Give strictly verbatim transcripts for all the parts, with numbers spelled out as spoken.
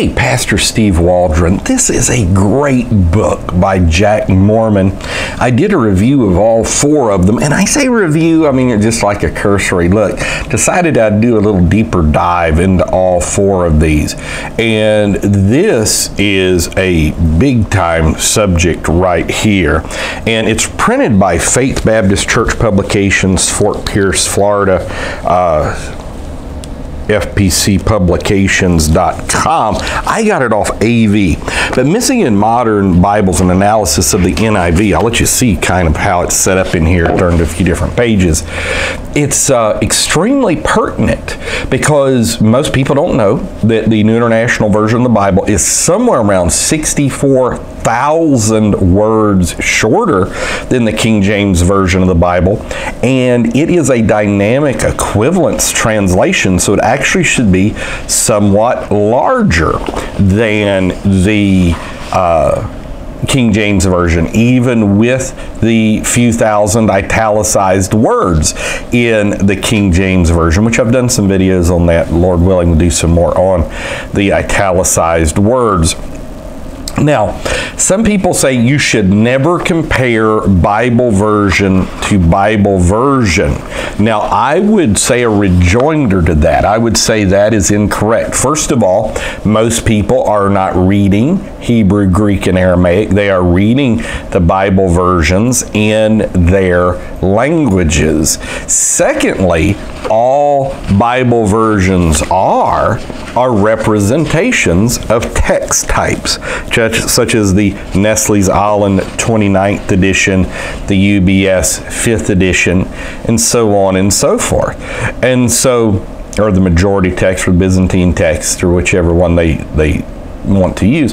Hey, Pastor Steve Waldron, this is a great book by Jack Moorman. I did a review of all four of them, and I say review, I mean, it's just like a cursory look. Decided I'd do a little deeper dive into all four of these. And this is a big-time subject right here. And it's printed by Faith Baptist Church Publications, Fort Pierce, Florida. Uh, F P C publications dot com. I got it off A V. But Missing in Modern Bibles, an analysis of the N I V. I'll let you see kind of how it's set up in here. Turned to a few different pages. It's uh, extremely pertinent because most people don't know that the New International Version of the Bible is somewhere around sixty-four thousand words shorter than the King James Version of the Bible. And it is a dynamic equivalence translation, so it actually actually should be somewhat larger than the uh, King James Version, even with the few thousand italicized words in the King James Version, which I've done some videos on that. Lord willing, we'll do some more on the italicized words. Now, some people say you should never compare Bible version to Bible version. Now, I would say a rejoinder to that. I would say that is incorrect. First of all, most people are not reading Hebrew, Greek, and Aramaic. They are reading the Bible versions in their languages. Secondly, all Bible versions are, are representations of text types, such as the Nestle-Aland twenty-ninth edition, the U B S fifth edition, and so on and so forth. And so, or the majority text or Byzantine text or whichever one they, they want to use.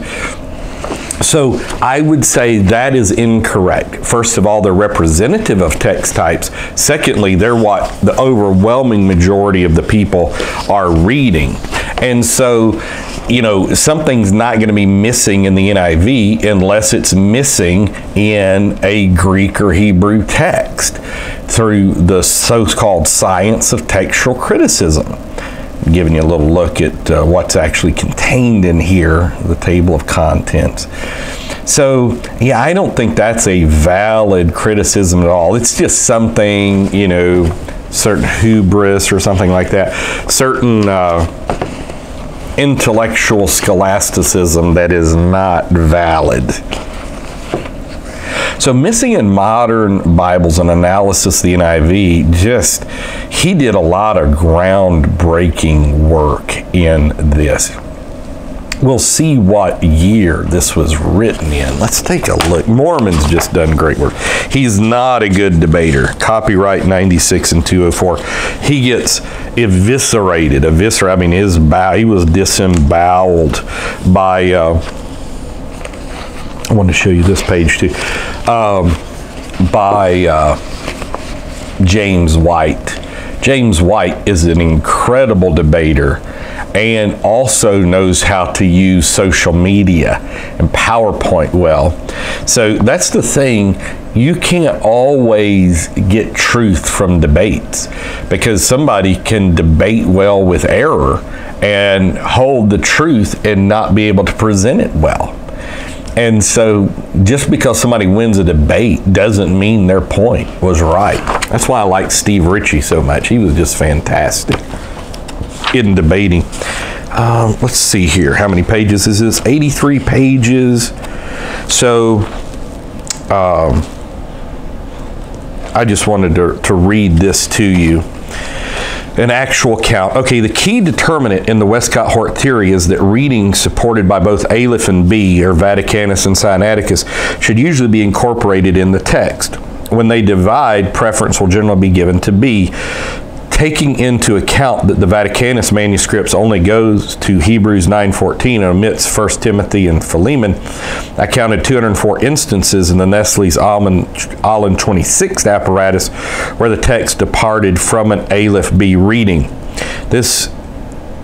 So I would say that is incorrect. First of all, they're representative of text types. Secondly, they're what the overwhelming majority of the people are reading. And so, you know, something's not going to be missing in the N I V unless it's missing in a Greek or Hebrew text through the so-called science of textual criticism. I'm giving you a little look at uh, what's actually contained in here, the table of contents. So, yeah, I don't think that's a valid criticism at all. It's just something, you know, certain hubris or something like that, certain uh, intellectual scholasticism that is not valid. So Missing in Modern Bibles, an analysis of the N I V, just, he did a lot of groundbreaking work in this. We'll see what year this was written in. Let's take a look. Moorman's just done great work. He's not a good debater. Copyright ninety-six and two oh four. He gets eviscerated. Eviscer, I mean, his bow, he was disemboweled by, uh, I want to show you this page too, um, by uh, James White. James White is an incredible debater and also knows how to use social media and PowerPoint well. So that's the thing. You can't always get truth from debates because somebody can debate well with error and hold the truth and not be able to present it well. And so just because somebody wins a debate doesn't mean their point was right. That's why I like Steve Ritchie so much. He was just fantastic in debating. Uh, let's see here. How many pages is this? eighty-three pages. So um, I just wanted to, to read this to you. An actual count. Okay, the key determinant in the Westcott-Hort theory is that readings supported by both Aleph and B, or Vaticanus and Sinaiticus, should usually be incorporated in the text. When they divide, preference will generally be given to B, taking into account that the Vaticanus manuscripts only goes to Hebrews nine fourteen and omits First Timothy and Philemon. I counted two hundred four instances in the Nestle's-Aland twenty-sixth apparatus where the text departed from an Aleph B reading. This,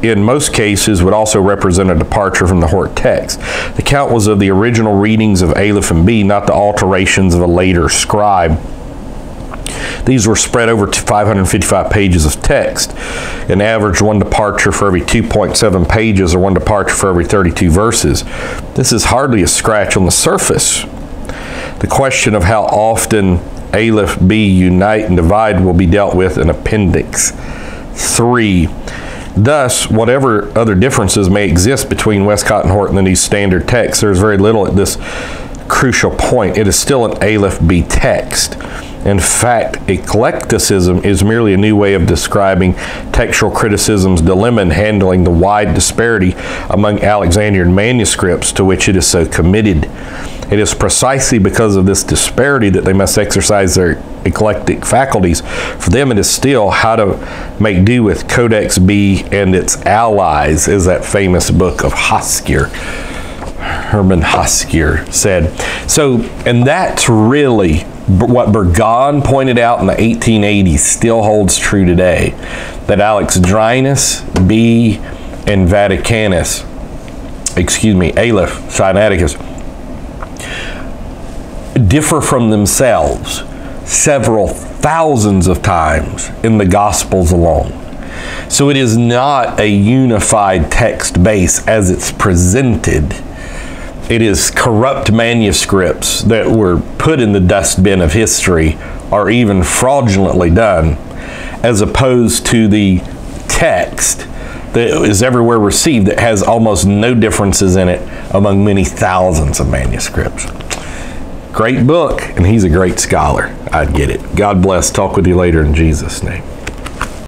in most cases, would also represent a departure from the Hort text. The count was of the original readings of Aleph and B, not the alterations of a later scribe. These were spread over five hundred fifty-five pages of text, an average one departure for every two point seven pages or one departure for every thirty-two verses. This is hardly a scratch on the surface. The question of how often Aleph, B, unite, and divide will be dealt with in Appendix three. Thus, whatever other differences may exist between Westcott-Hort and the New Standard Text, there is very little at this crucial point. It is still an Aleph B text. In fact, eclecticism is merely a new way of describing textual criticism's dilemma in handling the wide disparity among Alexandrian manuscripts to which it is so committed. It is precisely because of this disparity that they must exercise their eclectic faculties. For them, it is still how to make do with Codex B and its allies, is that famous book of Hoskier. Hermann Hoskier said. So, and that's really what Burgon pointed out in the eighteen eighties still holds true today, that Alexandrinus, B, and Vaticanus, excuse me, Aleph, Sinaiticus, differ from themselves several thousands of times in the Gospels alone. So it is not a unified text base as it's presented. It is corrupt manuscripts that were put in the dustbin of history or even fraudulently done, as opposed to the text that is everywhere received that has almost no differences in it among many thousands of manuscripts. Great book, and he's a great scholar. I get it. God bless. Talk with you later in Jesus' name.